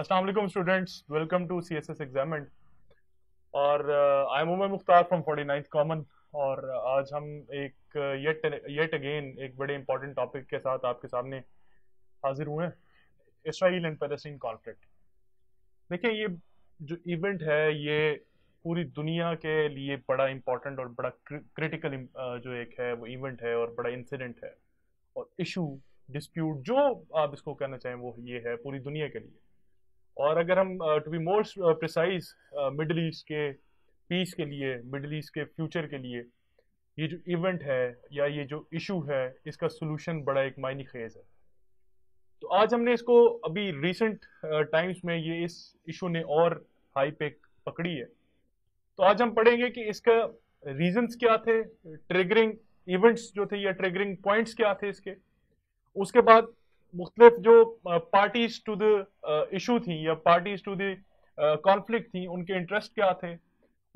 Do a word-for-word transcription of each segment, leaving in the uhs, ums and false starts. अस्सलाम वालेकुम students, welcome to C S S examined. और I am Mukhtar from forty ninth common. और आज हम एक येट येट अगेन एक बड़े इंपॉर्टेंट टॉपिक के साथ आपके सामने हाजिर हुए हैं, इसराइल एंड पैलेस्टीन कॉन्फ्लिक्ट। देखिए, ये जो इवेंट है ये पूरी दुनिया के लिए बड़ा इम्पॉर्टेंट और बड़ा क्रिटिकल जो एक है वो इवेंट है और बड़ा इंसिडेंट है और इशू डिस्प्यूट जो आप इसको कहना चाहें वो ये है पूरी दुनिया के लिए। और अगर हम to be more precise middle east के पीस के लिए, मिडल ईस्ट के फ्यूचर के लिए ये जो इवेंट है या ये जो इशू है इसका सोल्यूशन बड़ा एक मायने खेज है। तो आज हमने इसको अभी रिसेंट टाइम्स में ये इस इशू ने और हाई पे पकड़ी है। तो आज हम पढ़ेंगे कि इसका रीजंस क्या थे, ट्रिगरिंग इवेंट्स जो थे या ट्रिगरिंग पॉइंट्स क्या थे इसके। उसके बाद मुख्तलिफ जो पार्टीज टू द इशू थी या पार्टीज टू द कॉन्फ्लिक्ट थी उनके इंटरेस्ट क्या थे,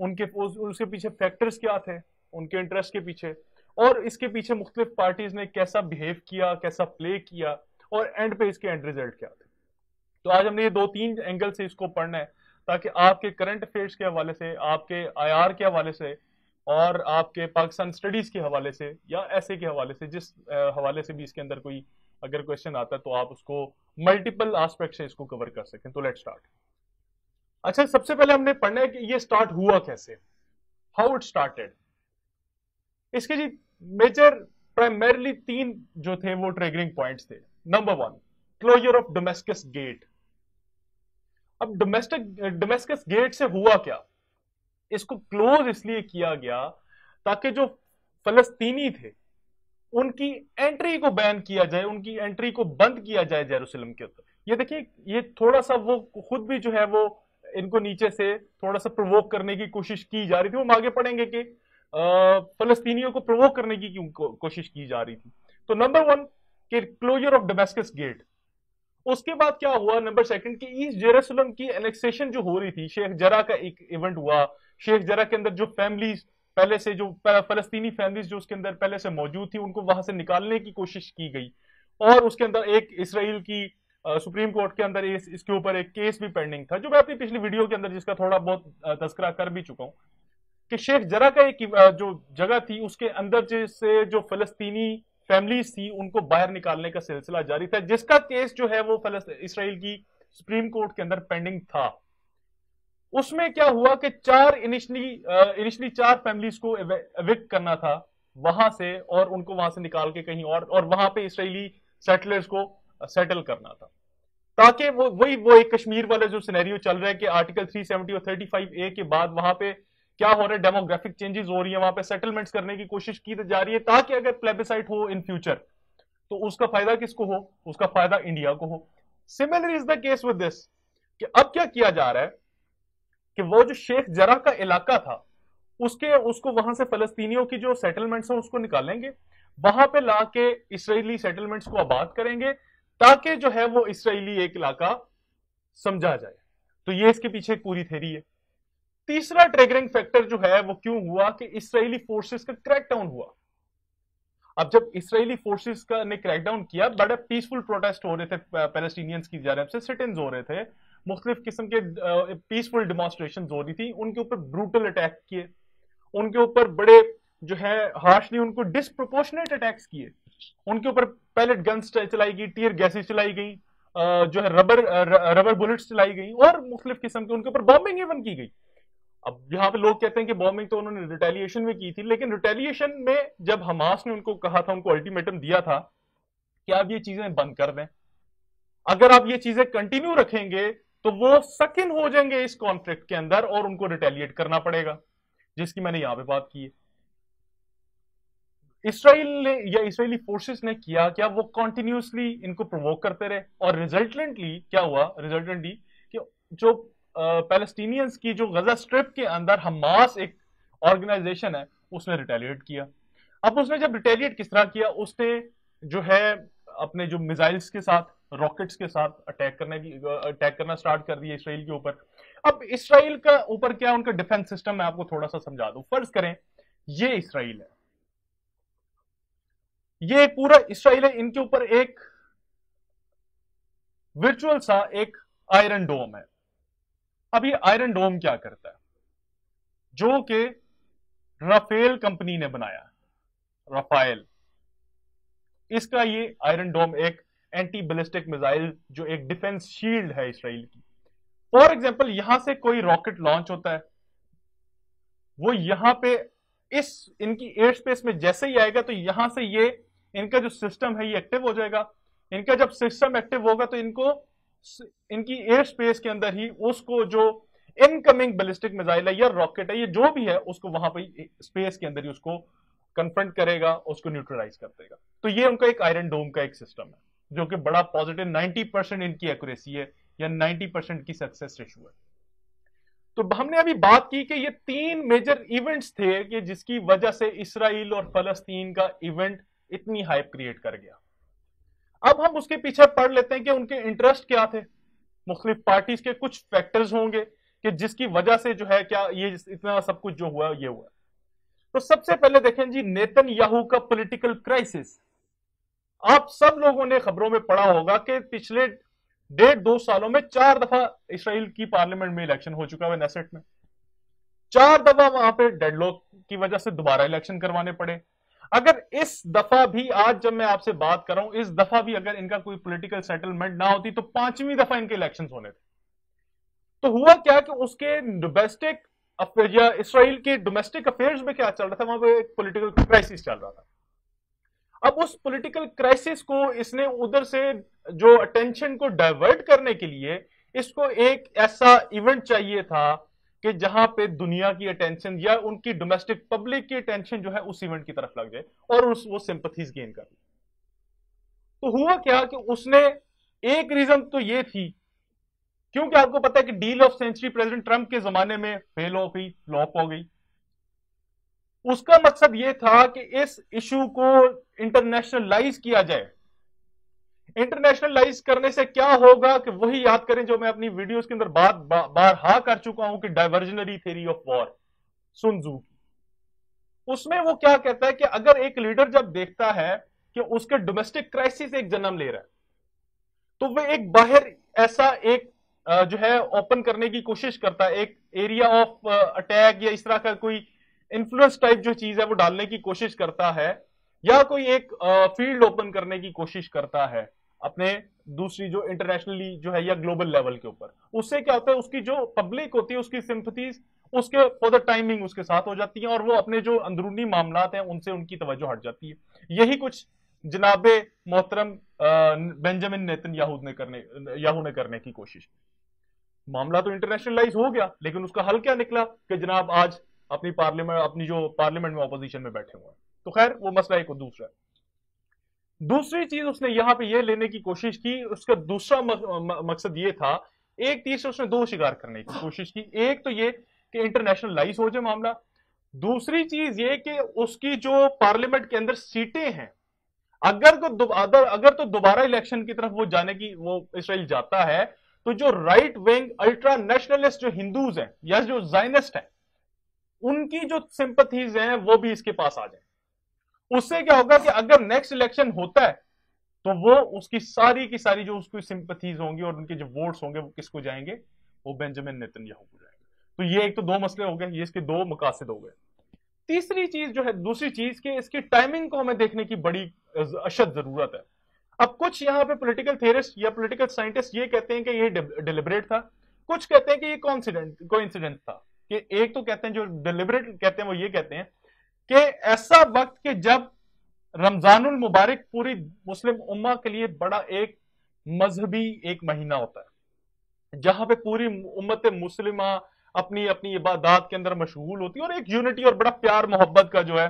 उनके उसके पीछे फैक्टर्स क्या थे उनके इंटरेस्ट के पीछे, और इसके पीछे मुख्तलिफ पार्टीज ने कैसा बिहेव किया, कैसा प्ले किया और एंड पे इसके एंड रिजल्ट क्या थे। तो आज हमने ये दो तीन एंगल से इसको पढ़ना है ताकि आपके करंट अफेयर्स के हवाले से, आपके आईआर के हवाले से और आपके पाकिस्तान स्टडीज के हवाले से या ऐसे के हवाले से जिस हवाले से भी इसके अंदर कोई अगर क्वेश्चन आता है तो आप उसको मल्टीपल आस्पेक्ट से इसको कवर कर सकें। तो लेट्स स्टार्ट। अच्छा, सबसे पहले हमने पढ़ना है कि ये स्टार्ट हुआ कैसे, हाउ इट स्टार्टेड। इसके जी मेजर प्राइमरली तीन जो थे वो ट्रिगरिंग पॉइंट्स थे। Number one, closure of Damascus gate. अब डोमेस्टिक डमेस्कस गेट से हुआ क्या, इसको क्लोज इसलिए किया गया ताकि जो फलस्तीनी थे उनकी एंट्री को बैन किया जाए, उनकी एंट्री को बंद किया जाए जेरूसलम के अंदर। ये देखिए, ये थोड़ा सा वो खुद भी जो है वो इनको नीचे से थोड़ा सा प्रोवोक करने की कोशिश की जा रही थी। हम आगे पढ़ेंगे कि फलस्तीनियों को प्रोवोक करने की क्यों को, कोशिश की जा रही थी। तो नंबर वन कि क्लोजर ऑफ डमेस्कस गेट। उसके बाद क्या हुआ, नंबर सेकंड कि ईस्ट जेरूसलम की एनेक्सेशन जो हो रही थी, शेख जरा का एक इवेंट हुआ। शेख जरा के अंदर जो फैमिलीज पहले से, जो फलस्तीनी फैमिलीज जो उसके अंदर पहले से मौजूद थी उनको वहां से निकालने की कोशिश की गई और उसके अंदर एक इसराइल की आ, सुप्रीम कोर्ट के अंदर इस, इसके ऊपर एक केस भी पेंडिंग था जो मैं अपनी पिछली वीडियो के अंदर जिसका थोड़ा बहुत तस्करा कर भी चुका हूँ कि शेख जरा का एक जो जगह थी उसके अंदर जैसे जो फलस्तीनी फैमिलीज थी उनको बाहर निकालने का सिलसिला जारी था, जिसका केस जो है वो इसराइल की सुप्रीम कोर्ट के अंदर पेंडिंग था। उसमें क्या हुआ कि चार इनिशियली इनिशियली चार फैमिलीज को एविक्ट करना था वहां से और उनको वहां से निकाल के कहीं और और वहां पे इसराइली सेटलर्स को सेटल करना था ताकि वो वही वो एक कश्मीर वाला जो सिनेरियो चल रहा है कि आर्टिकल थ्री सेवेंटी और थर्टी फाइव ए के बाद वहां पे क्या हो रहा है, डेमोग्राफिक चेंजेस हो रही है, वहां पे सेटलमेंट्स करने की कोशिश की जा रही है ताकि अगर प्लेबिसाइट हो इन फ्यूचर तो उसका फायदा किसको हो, उसका फायदा इंडिया को हो। Similar is the case with this कि अब क्या किया जा रहा है कि वो जो शेख जरा का इलाका था उसके उसको वहां से फलस्तीनियों की जो सेटलमेंट्स हैं उसको निकालेंगे, वहां पे लाके इसराइली सेटलमेंट्स को आबाद करेंगे ताकि जो है वो इसराइली एक इलाका समझा जाए। तो ये इसके पीछे पूरी थ्योरी है। तीसरा ट्रिगरिंग फैक्टर जो है वो क्यों हुआ कि इसराइली फोर्सेस का क्रैकडाउन हुआ। अब जब इसराइली फोर्सेस का ने क्रैकडाउन किया, बड़े पीसफुल प्रोटेस्ट हो रहे थे पैलेस्टीनियंस की जानिब से, सिट-इन्स हो रहे थे, मुख्तलिफ किस्म के पीसफुल डेमोन्स्ट्रेशंस हो रही थी, उनके ऊपर ब्रूटल अटैक किए, उनके ऊपर बड़े जो है हार्शली उनको डिसप्रोपोर्शनेट अटैक्स किए, उनके ऊपर पैलेट गन्स चलाई गई, टीयर गैसेज चलाई गई, जो है रबर रबर बुलेट्स चलाई गई और मुख्तलिफ किस्म के उनके ऊपर बॉम्बिंग इवन की गई। अब यहाँ पे लोग कहते हैं कि बॉम्बिंग तो उन्होंने रिटेलिएशन में की थी, लेकिन रिटेलिएशन में जब हमास ने उनको कहा था, उनको अल्टीमेटम दिया था कि आप ये चीजें बंद कर दें, अगर आप ये चीजें कंटिन्यू रखेंगे तो वो सकिन हो जाएंगे इस कॉन्फ्लिक्ट के अंदर और उनको रिटेलिएट करना पड़ेगा, जिसकी मैंने यहाँ पे बात की है। इसराइल ने या इसराइली फोर्सेस ने किया क्या, वो कॉन्टिन्यूसली इनको प्रोवोक करते रहे और रिजल्टेंटली क्या हुआ, रिजल्टेंटली कि जो पैलेस्टीनियंस uh, की जो गजा स्ट्रिप के अंदर हमास एक ऑर्गेनाइजेशन है उसने रिटेलिएट किया। अब उसने जब रिटेलिएट किस तरह किया, उसने जो है अपने जो मिसाइल्स के साथ, रॉकेट्स के साथ अटैक करने की अटैक करना स्टार्ट कर दिया इसराइल के ऊपर। अब इसराइल का ऊपर क्या उनका डिफेंस सिस्टम, मैं आपको थोड़ा सा समझा दूं। फर्ज करें ये इसराइल है, ये पूरा इसराइल है, इनके ऊपर एक वर्चुअल सा एक आयरन डोम है। अब ये आयरन डोम क्या करता है, जो कि राफेल कंपनी ने बनाया, राफेल। इसका ये आयरन डोम एक एंटी बैलिस्टिक मिसाइल, जो एक डिफेंस शील्ड है इसराइल की। फॉर एग्जाम्पल, यहां से कोई रॉकेट लॉन्च होता है, वो यहां पे इस इनकी एयर स्पेस में जैसे ही आएगा तो यहां से ये इनका जो सिस्टम है ये एक्टिव हो जाएगा। इनका जब सिस्टम एक्टिव होगा तो इनको इनकी एयर स्पेस के अंदर ही उसको जो इनकमिंग बैलिस्टिक मिसाइल है या रॉकेट है या जो भी है उसको वहां पर स्पेस के अंदर ही उसको कन्फ्रंट करेगा, उसको न्यूट्रलाइज कर देगा। तो ये उनका एक आयरन डोम का एक सिस्टम है जो कि बड़ा पॉजिटिव, नाइनटी परसेंट इनकी एक्यूरेसी है या नाइनटी परसेंट की सक्सेस रेशियो है। तो हमने अभी बात की कि ये तीन मेजर इवेंट्स थे कि जिसकी वजह से इसराइल और फलस्तीन का इवेंट इतनी हाइप क्रिएट कर गया। अब हम उसके पीछे पढ़ लेते हैं कि उनके इंटरेस्ट क्या थे, मुख्तलिफ पार्टीज के कुछ फैक्टर्स होंगे कि जिसकी वजह से जो है क्या ये इतना सब कुछ जो हुआ ये हुआ। तो सबसे पहले देखें जी नेतन्याहू का पॉलिटिकल क्राइसिस। आप सब लोगों ने खबरों में पढ़ा होगा कि पिछले डेढ़ दो सालों में चार दफा इसराइल की पार्लियामेंट में इलेक्शन हो चुका है, नेसेट में चार दफा वहां पे डेडलॉक की वजह से दोबारा इलेक्शन करवाने पड़े। अगर इस दफा भी, आज जब मैं आपसे बात कर रहा हूं, इस दफा भी अगर इनका कोई पॉलिटिकल सेटलमेंट ना होती तो पांचवी दफा इनके इलेक्शन होने थे। तो हुआ क्या कि उसके डोमेस्टिक अफेयर या इसराइल के डोमेस्टिक अफेयर्स में क्या चल रहा था, वहां पर एक पोलिटिकल क्राइसिस चल रहा था। अब उस पॉलिटिकल क्राइसिस को इसने उधर से जो अटेंशन को डाइवर्ट करने के लिए इसको एक ऐसा इवेंट चाहिए था कि जहां पे दुनिया की अटेंशन या उनकी डोमेस्टिक पब्लिक की अटेंशन जो है उस इवेंट की तरफ लग जाए और उस वो सिंपथीज गेन कर ली। तो हुआ क्या कि उसने एक रीजन तो ये थी, क्योंकि आपको पता है कि deal of century president Trump के जमाने में फेल हो गई, फ्लॉप हो गई। उसका मकसद यह था कि इस इशू को इंटरनेशनलाइज किया जाए। इंटरनेशनलाइज करने से क्या होगा कि वही याद करें जो मैं अपनी वीडियोस के अंदर बात बारहा कर चुका हूं कि diversionary theory of war, Sun Tzu. उसमें वो क्या कहता है कि अगर एक लीडर जब देखता है कि उसके डोमेस्टिक क्राइसिस एक जन्म ले रहा है तो वह एक बाहर ऐसा एक जो है ओपन करने की कोशिश करता है, एक एरिया ऑफ अटैक या इस तरह का कोई इन्फ्लुएंस टाइप जो चीज है वो डालने की कोशिश करता है या कोई एक फील्ड ओपन करने की कोशिश करता है अपने दूसरी जो इंटरनेशनली जो है या ग्लोबल लेवल के ऊपर। उससे क्या होता है, उसकी जो पब्लिक होती है उसकी सिंपथीज उसके फॉर द टाइमिंग उसके साथ हो जाती है और वो अपने जो अंदरूनी मामलात हैं उनसे उनकी तवज्जो हट जाती है। यही कुछ जनाबे मोहतरम बेंजामिन नेतन्याहू ने करने याहू ने करने की कोशिश की। मामला तो इंटरनेशनलाइज हो गया लेकिन उसका हल क्या निकला कि जनाब आज अपनी पार्लियामेंट अपनी जो पार्लियामेंट में ऑपोजिशन में बैठे हुए हैं। तो खैर वो मसला एक और दूसरा है। दूसरी चीज उसने यहाँ पे ये लेने की कोशिश की, उसका दूसरा मकसद ये था, एक चीज से उसने दो शिकार करने की कोशिश की। एक तो ये कि इंटरनेशनलाइज हो जाए मामला, दूसरी चीज ये कि उसकी जो पार्लियामेंट के अंदर सीटें हैं अगर तो दोबारा अगर तो दोबारा इलेक्शन की तरफ वो जाने की वो इसराइल जाता है तो जो राइट विंग अल्ट्रा नेशनलिस्ट जो हिंदूज हैं या जो जायनिस्ट हैं उनकी जो सिंपथीज हैं वो भी इसके पास आ जाए। उससे क्या होगा कि अगर नेक्स्ट इलेक्शन होता है तो वो उसकी सारी की सारी जो उसकी सिंपथीज होंगी और उनके जो वोट्स होंगे वो किसको जाएंगे, वो बेंजामिन नेतन्याहू को जाएंगे। तो ये एक तो दो मसले हो गए, ये इसके दो मकासद हो गए। तीसरी चीज जो है, दूसरी चीज कि इसकी टाइमिंग को हमें देखने की बड़ी अशद जरूरत है। अब कुछ यहाँ पे पोलिटिकल थेरिस्ट या पोलिटिकल साइंटिस्ट ये कहते हैं कि ये डिलिबरेट था, कुछ कहते हैं कि ये कोइंसिडेंट कोइंसिडेंट था। कि एक तो कहते हैं जो डिलिबरेट कहते हैं वो ये कहते हैं कि ऐसा वक्त कि जब रमजानुल मुबारक पूरी मुस्लिम उम्मा के लिए बड़ा एक मजहबी एक महीना होता है जहां पे पूरी उम्मत मुस्लिमा अपनी अपनी इबादत के अंदर मशगूल होती है और एक यूनिटी और बड़ा प्यार मोहब्बत का जो है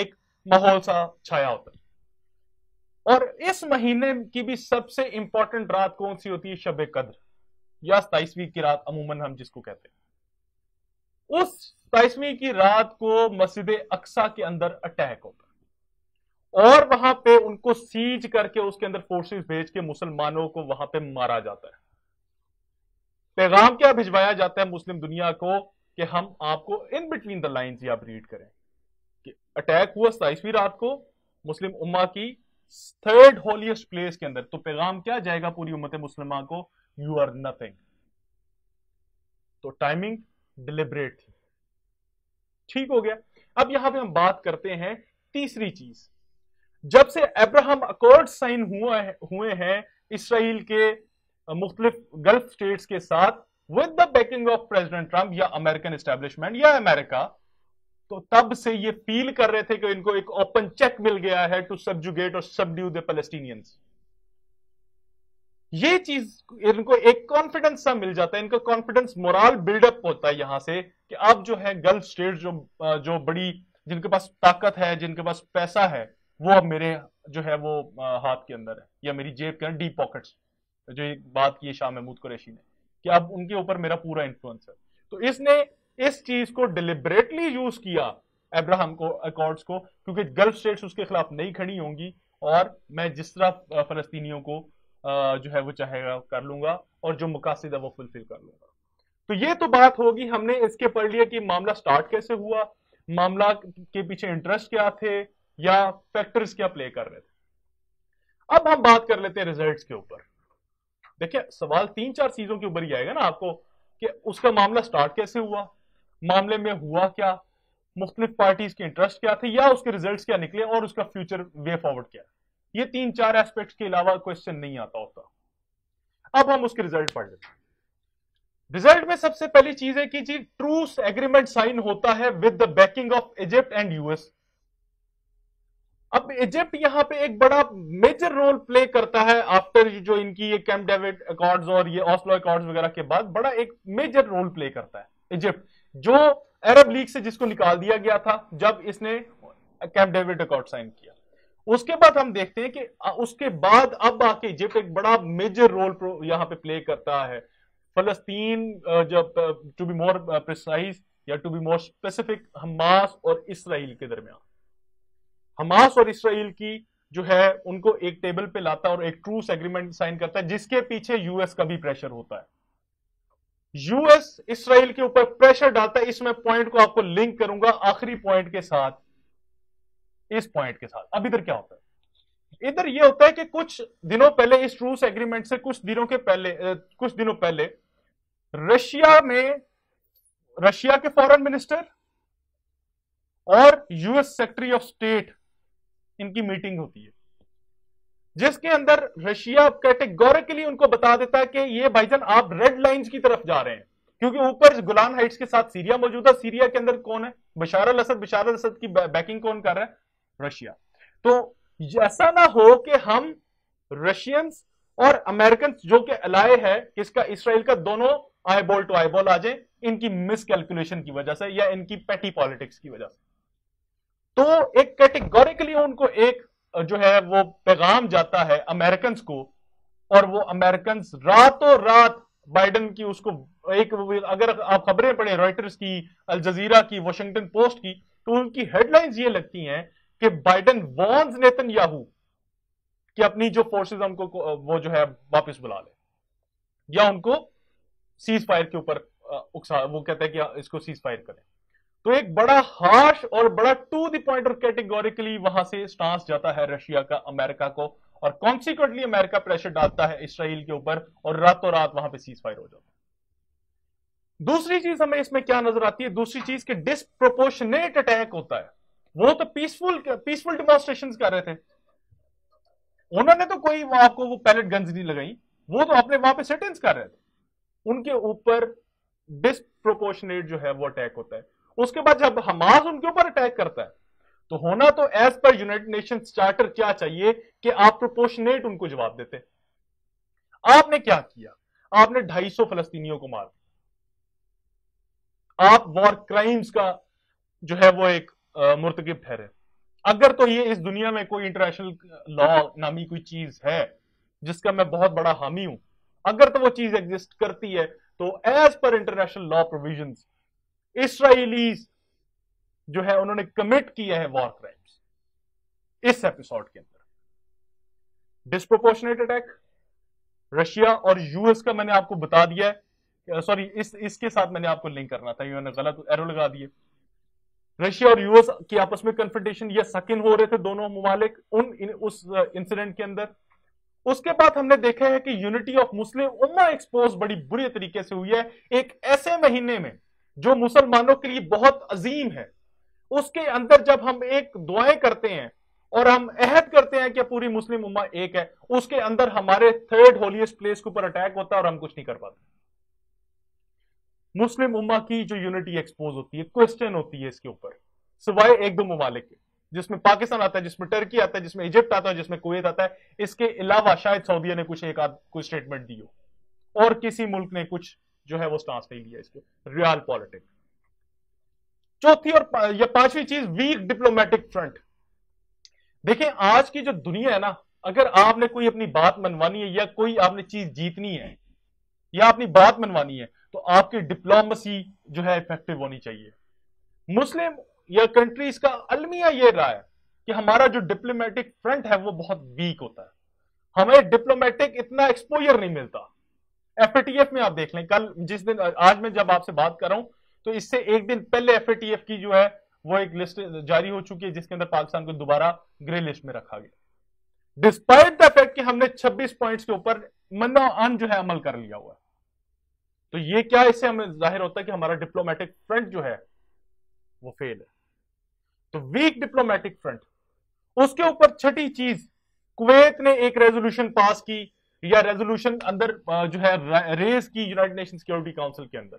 एक माहौल सा छाया होता है। और इस महीने की भी सबसे इंपॉर्टेंट रात कौन सी होती है, शब-ए कद्र या सताइसवीं की रात अमूमन हम जिसको कहते हैं। उस सताइसवीं की रात को मस्जिद अक्सा के अंदर अटैक होता और वहां पे उनको सीज करके उसके अंदर फोर्सेस भेज के मुसलमानों को वहां पे मारा जाता है। पैगाम क्या भिजवाया जाता है मुस्लिम दुनिया को कि हम आपको इन बिटवीन द लाइंस आप रीड करें कि अटैक हुआ सताइसवीं रात को मुस्लिम उम्मा की थर्ड होलिएस्ट प्लेस के अंदर, तो पैगाम क्या जाएगा पूरी उम्मत मुस्लिमा को, यू आर नथिंग। तो टाइमिंग डिलिबरेट थी, ठीक हो गया। अब यहां पे हम बात करते हैं तीसरी चीज, जब से अब्राहम अकॉर्ड साइन हुआ है, हुए हैं इसराइल के मुख्तलिफ गल्फ स्टेट्स के साथ with the backing of president Trump या अमेरिकन एस्टेब्लिशमेंट या अमेरिका, तो तब से ये फील कर रहे थे कि इनको एक ओपन चेक मिल गया है टू सब्जुगेट और सबड्यू द पैलेस्टीनियंस। ये चीज इनको एक कॉन्फिडेंस सा मिल जाता है, इनका कॉन्फिडेंस मोरल बिल्डअप होता है यहां से कि अब जो है गल्फ स्टेट्स जो जो बड़ी जिनके पास ताकत है, जिनके पास पैसा है, वो अब मेरे जो है वो हाथ के अंदर है या मेरी जेब के अंदर, डीप पॉकेट्स, जो एक बात की शाह महमूद कुरैशी ने कि अब उनके ऊपर मेरा पूरा इन्फ्लुएंस है। तो इसने इस चीज को डिलिबरेटली यूज किया अब्राहम को अकॉर्ड्स को, क्योंकि गल्फ स्टेट्स उसके खिलाफ नहीं खड़ी होंगी और मैं जिस तरह फलस्तीनियों को जो है वो चाहेगा कर लूंगा और जो मकासद है वो फुलफिल कर लूंगा। तो ये तो बात होगी, हमने इसके पढ़ लिया कि मामला स्टार्ट कैसे हुआ, मामला के पीछे इंटरेस्ट क्या थे या फैक्टर्स क्या प्ले कर रहे थे। अब हम बात कर लेते हैं रिजल्ट्स के ऊपर। देखिए सवाल तीन चार चीजों के ऊपर ही आएगा ना आपको कि उसका मामला स्टार्ट कैसे हुआ, मामले में हुआ क्या, मुख्तलिफ पार्टीज के इंटरेस्ट क्या थे या उसके रिजल्ट्स क्या निकले और उसका फ्यूचर वे फॉरवर्ड क्या है। ये तीन चार एस्पेक्ट्स के अलावा क्वेश्चन नहीं आता होता। अब हम उसके रिजल्ट पढ़ लेते हैं। रिजल्ट में सबसे पहली चीज है कि जी ट्रूस एग्रीमेंट साइन होता है with the backing of Egypt and US. अब इजिप्ट यहां पे एक बड़ा मेजर रोल प्ले करता है आफ्टर जो इनकी ये कैंप डेविड अकॉर्ड्स और ये ऑस्लो अकॉर्ड्स वगैरह के बाद बड़ा एक मेजर रोल प्ले करता है इजिप्ट, जो अरब लीग से जिसको निकाल दिया गया था जब इसने कैंप डेविड अकॉर्ड साइन किया। उसके बाद हम देखते हैं कि उसके बाद अब आके इजिप्ट एक बड़ा मेजर रोल यहां पे प्ले करता है। फलस्तीन जब टू बी मोर प्रिसाइज या to be more specific, Hamas और इसराइल के दरमियान, हमास और इसराइल की जो है उनको एक टेबल पे लाता है और एक ट्रूस एग्रीमेंट साइन करता है, जिसके पीछे यूएस का भी प्रेशर होता है। यूएस इसराइल के ऊपर प्रेशर डालता है। इसमें पॉइंट को आपको लिंक करूंगा आखिरी पॉइंट के साथ, इस पॉइंट के साथ। अब इधर क्या होता है, इधर यह होता है कि कुछ दिनों पहले इस ट्रूस एग्रीमेंट से कुछ दिनों के पहले कुछ दिनों पहले रशिया में रशिया के फॉरेन मिनिस्टर और यूएस सेक्रेटरी ऑफ स्टेट इनकी मीटिंग होती है, जिसके अंदर रशिया कैटेगोरिकली उनको बता देता है कि ये भाईजान आप रेड लाइंस की तरफ जा रहे हैं, क्योंकि ऊपर गुलान हाइट्स के साथ सीरिया मौजूद है, सीरिया के अंदर कौन है, बशार अल असद, बशार अल असद की बैकिंग कौन कर रहा है, रशिया। तो ऐसा ना हो कि हम रशियंस और अमेरिकन जो के अलाय है इसका इसराइल का, दोनों आईबॉल टू आईबॉल आ जाए इनकी मिसकैलकुलेशन की वजह से या इनकी पेटी पॉलिटिक्स की वजह से। तो एक कैटेगोरिकली उनको एक जो है वो पैगाम जाता है अमेरिकन को, और वो अमेरिकन रातों रात बाइडन की उसको एक, अगर आप खबरें पढ़े रॉयटर्स की, अल जजीरा की, वॉशिंगटन पोस्ट की, तो उनकी हेडलाइंस ये लगती हैं कि बाइडन वार्न्स नेतन्याहू कि अपनी जो फोर्सेस हमको वो जो है वापस बुला ले या उनको सीज फायर के ऊपर उकसा, वो कहते हैं कि इसको सीज फायर करें। तो एक बड़ा हार्श और बड़ा टू द पॉइंट और कैटेगोरिकली वहां से स्टांस जाता है रशिया का अमेरिका को, और कॉन्सिक्वेंटली अमेरिका प्रेशर डालता है इसराइल के ऊपर और रातों रात वहां पे सीज फायर हो जाता है। दूसरी चीज हमें इसमें क्या नजर आती है, दूसरी चीज के डिस्प्रोपोर्शनेट अटैक होता है। वो तो पीसफुल पीसफुल डेमोन्स्ट्रेशंस कर रहे थे, उन्होंने तो कोई आपको वो पैलेट गन्स नहीं लगाई, वो तो अपने वहां पे सेटिंग्स कर रहे थे, उनके ऊपर डिस्प्रोपोर्शनेट जो है वो अटैक होता है। उसके बाद जब हमास उनके ऊपर अटैक करता है, तो होना तो as per United Nations charter क्या चाहिए कि आप प्रोपोर्शनेट उनको जवाब देते। आपने क्या किया, आपने ढाई सौ फलस्तीनियों को मार दिया, आप वॉर क्राइम्स का जो है वो एक मुर्तकिब ठहरे। अगर तो ये इस दुनिया में कोई इंटरनेशनल लॉ नामी कोई चीज है जिसका मैं बहुत बड़ा हामी हूं, अगर तो वो चीज एग्जिस्ट करती है, तो as per international law provisions Israelites जो है उन्होंने कमिट किया है वॉर क्राइम्स। इस एपिसोड के अंदर डिस्प्रोपोर्शनेट अटैक रशिया और यूएस का मैंने आपको बता दिया है, सॉरी इस इसके साथ मैंने आपको लिंक करना था, इन्होंने गलत एरो लगा दिए। रशिया और यूएस की आपस में कन्फ्रंटेशन या सकिन हो रहे थे दोनों ममालिक उन इन, उस इंसिडेंट के अंदर। उसके बाद हमने देखा है कि यूनिटी ऑफ मुस्लिम उम्मा एक्सपोज बड़ी बुरी तरीके से हुई है एक ऐसे महीने में जो मुसलमानों के लिए बहुत अजीम है। उसके अंदर जब हम एक दुआएं करते हैं और हम अहद करते हैं कि पूरी मुस्लिम उम्मा एक है, उसके अंदर हमारे थर्ड होलिएस्ट प्लेस के ऊपर अटैक होता है और हम कुछ नहीं कर पाते। मुस्लिम उम्मा की जो यूनिटी एक्सपोज होती है, क्वेश्चन होती है इसके ऊपर, सिवाय एक दो ममालिक के जिसमें पाकिस्तान आता है, जिसमें टर्की आता है, जिसमें इजिप्ट आता है, जिसमें कुवैत आता है। इसके अलावा शायद सऊदीया ने कुछ एक आध कोई स्टेटमेंट दी हो और किसी मुल्क ने कुछ जो है वो स्टांस नहीं लिया इसको रियल पॉलिटिक्स। चौथी और या पांचवी चीज वीक डिप्लोमेटिक फ्रंट। देखें आज की जो दुनिया है ना, अगर आपने कोई अपनी बात मनवानी है या कोई आपने चीज जीतनी है या अपनी बात मनवानी है तो आपकी डिप्लोमेसी जो है इफेक्टिव होनी चाहिए। मुस्लिम या कंट्रीज का अलमिया ये रहा है कि हमारा जो डिप्लोमेटिक फ्रंट है वो बहुत वीक होता है, हमें डिप्लोमेटिक इतना एक्सपोजर नहीं मिलता। एफ ए टी एफ में आप देख लें, कल जिस दिन आज मैं जब आपसे बात कर रहा हूं तो इससे एक दिन पहले एफ ए टी एफ की जो है वो एक लिस्ट जारी हो चुकी है जिसके अंदर पाकिस्तान को दोबारा ग्रे लिस्ट में रखा गया, डिस्पाइट द फैक्ट कि हमने छब्बीस पॉइंट्स के ऊपर मन्ना अन जो है अमल कर लिया हुआ। तो ये क्या, इससे हमें जाहिर होता है कि हमारा डिप्लोमेटिक फ्रंट जो है वो फेल है। तो वीक डिप्लोमेटिक फ्रंट। उसके ऊपर छठी चीज, कुवैत ने एक रेजोल्यूशन पास की या रेजोल्यूशन अंदर जो है रेज की यूनाइटेड नेशन सिक्योरिटी काउंसिल के अंदर।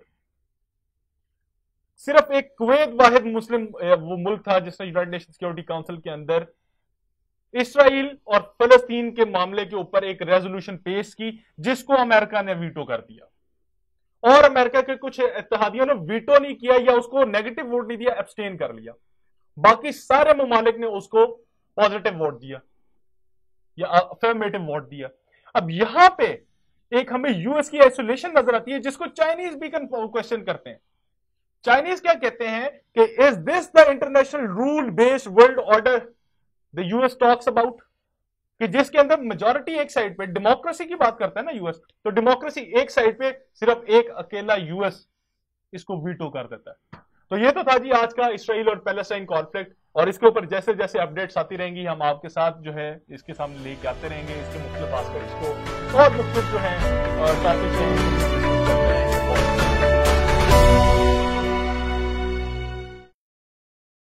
सिर्फ एक कुवैत वाहिद मुस्लिम वो मुल्क था जिसने यूनाइटेड नेशन सिक्योरिटी काउंसिल के अंदर इसराइल और फलस्तीन के मामले के ऊपर एक रेजोल्यूशन पेश की जिसको अमेरिका ने वीटो कर दिया, और अमेरिका के कुछ इत्तहादियों ने वीटो नहीं किया या उसको नेगेटिव वोट नहीं दिया, एब्सटेन कर लिया, बाकी सारे ममालिक ने उसको पॉजिटिव वोट दिया या अफर्मेटिव वोट दिया। अब यहां पे एक हमें यूएस की आइसोलेशन नजर आती है जिसको चाइनीज भी क्वेश्चन करते हैं। चाइनीज क्या कहते हैं कि is this the international rule based world order the US talks about, कि जिसके अंदर मेजॉरिटी एक साइड पे, डेमोक्रेसी की बात करता है ना यूएस, तो डेमोक्रेसी एक साइड पे, सिर्फ एक अकेला यूएस इसको वीटो कर देता है। तो ये तो था जी आज का इसराइल और पैलेस्टाइन कॉन्फ्लिक्ट, और इसके ऊपर जैसे जैसे अपडेट्स आती रहेंगी हम आपके साथ जो है इसके सामने लेके आते रहेंगे, इसके मुख्तलिफ आस्पेक्ट्स को और मुख्तलिफ जो है टॉपिक्स